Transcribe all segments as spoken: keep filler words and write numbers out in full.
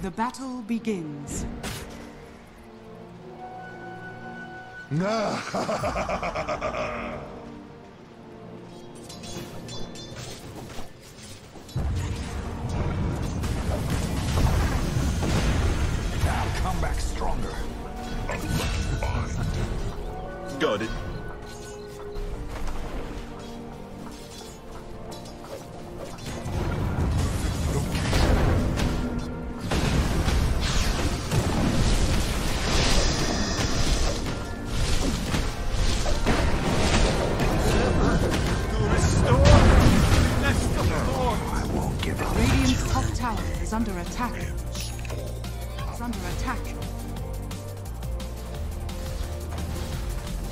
The battle begins. Now come back stronger. Got it. Under attack. It's under attack.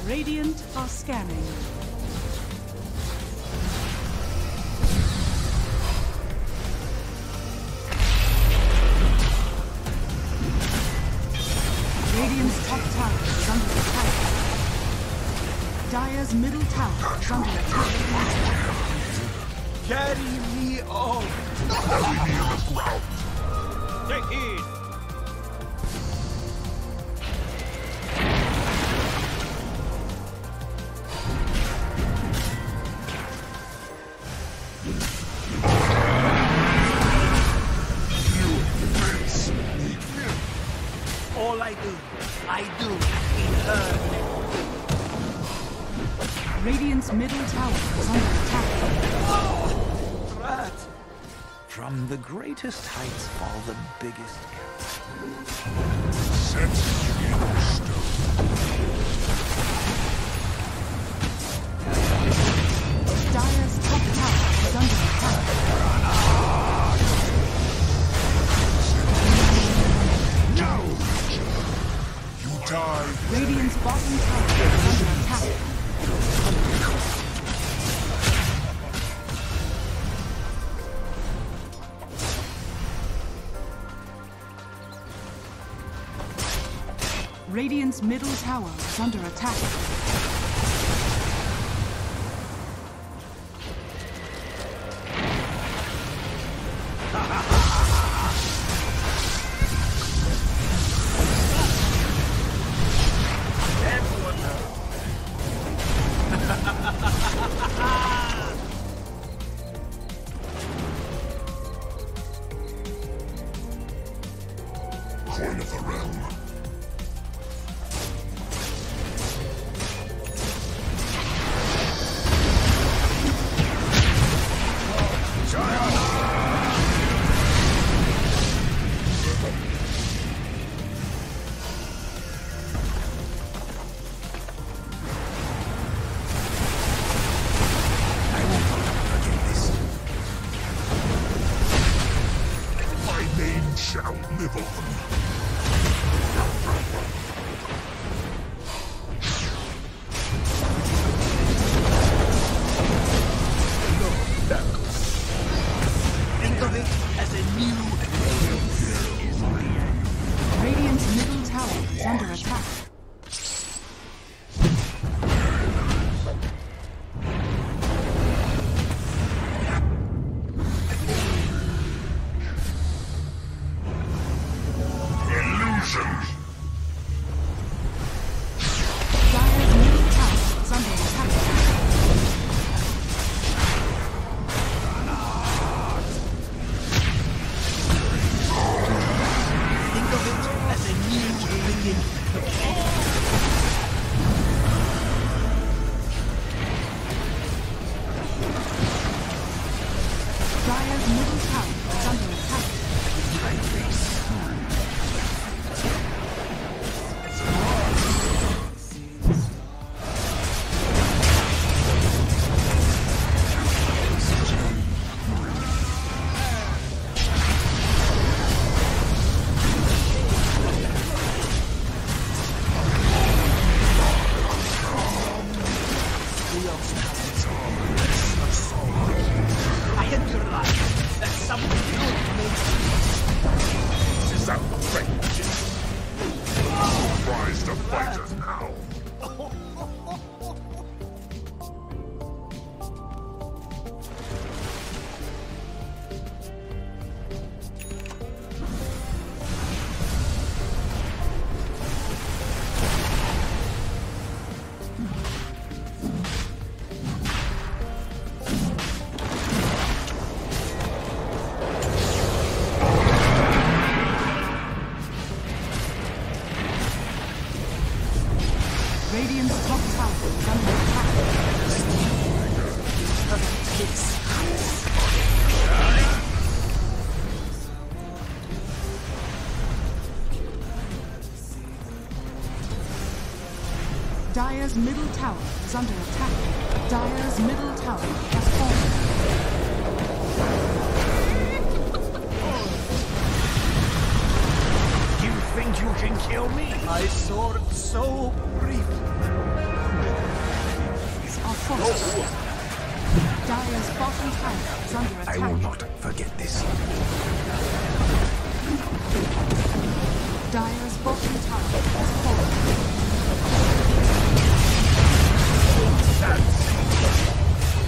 Radiant are scanning. Radiant's top tower is under attack. Dire's middle tower is under attack. Carry me on! Carry me on the ground! Take it! You miss me. All I do, I do in her. Radiant's middle tower is under attack. Oh! From the greatest heights fall the biggest gaps. Set in stone. Dire's top tower is under attack. No! You die. Radiant's bottom tower is under attack. Radiant's middle tower is under attack. Coin of the realm. peace. Dire's middle tower is under attack. Dire's middle tower has fallen. You think you can kill me? My sword so brief. Our forces. Dire's bottom tower is under attack. I will not forget this. Dire's bottom tower has fallen.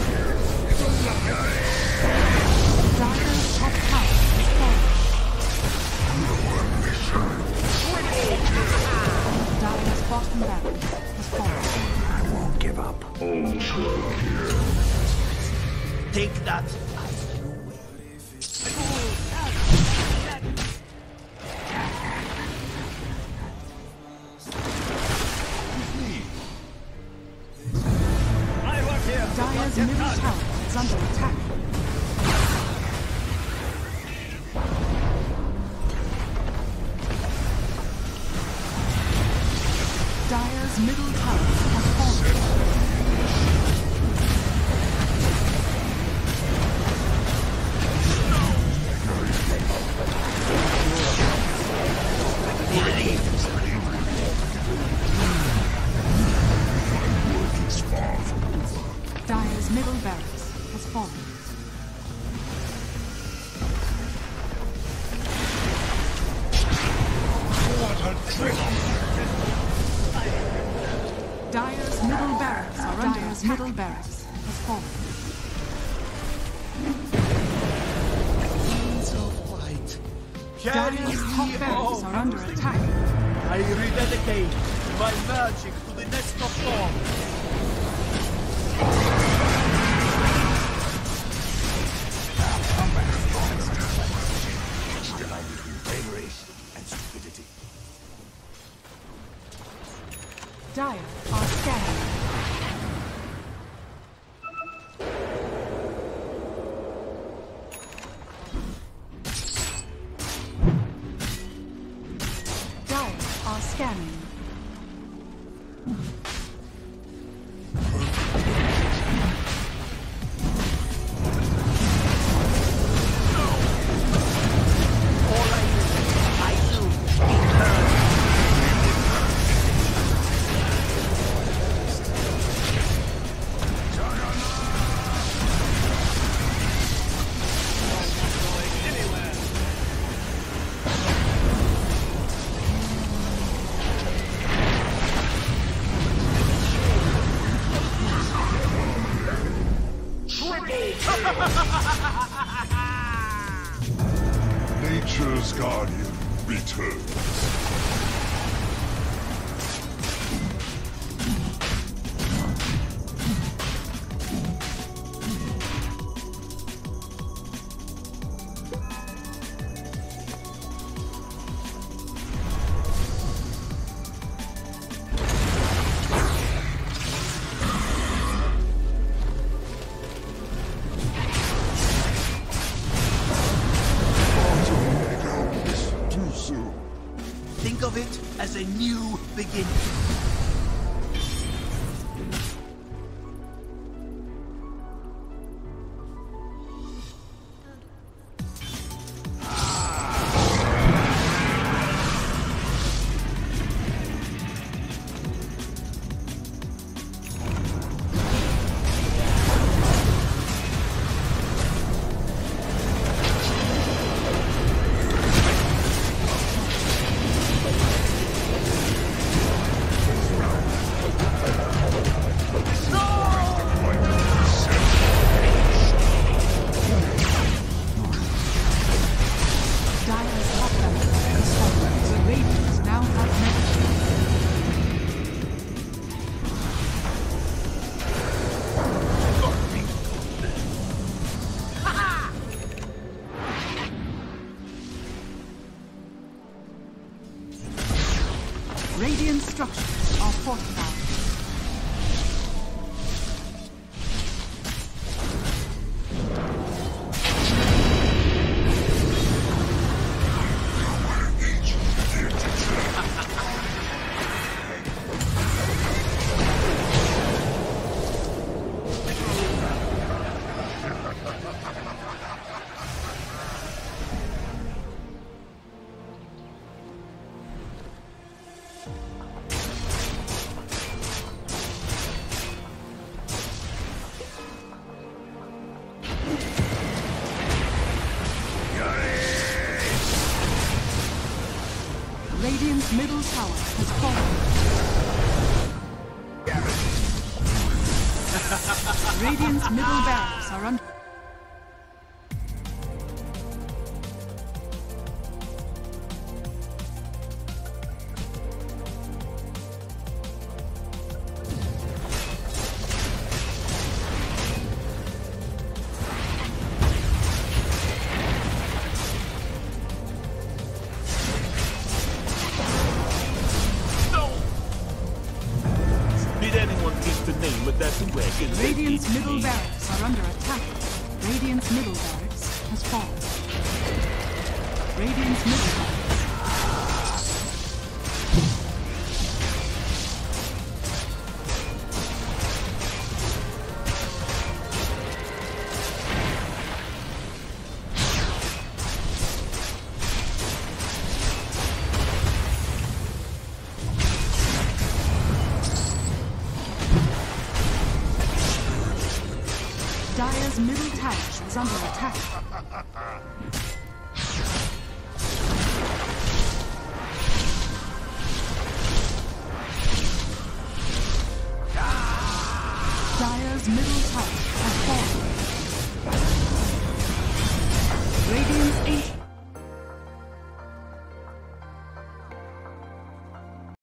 here. Dire's top tower is falling. Our mission. Dire's bottom barracks is falling. I won't give up. Ultra here. Take that. Dire's middle tower is under attack. Dire's middle tower has fallen. Dire's middle barracks has fallen. What a trick! Dire's middle barracks are under Dire's attack. Middle barracks has fallen. Means of light. Dire's top barracks are under attack. I rededicate my magic to the nest of thorns. Dire are scanning. Dire are scanning. Nature's guardian returns. Think of it as a new beginning. Radiant structures are fortified. Radiant's middle tower has fallen. Radiant's middle barracks are under. Radiant's middle barracks are under attack. Radiant's middle barracks has fallen. Radiant's middle barracks. Dire's middle tower is under attack. Dire's middle tower has fallen. Radiant's eight.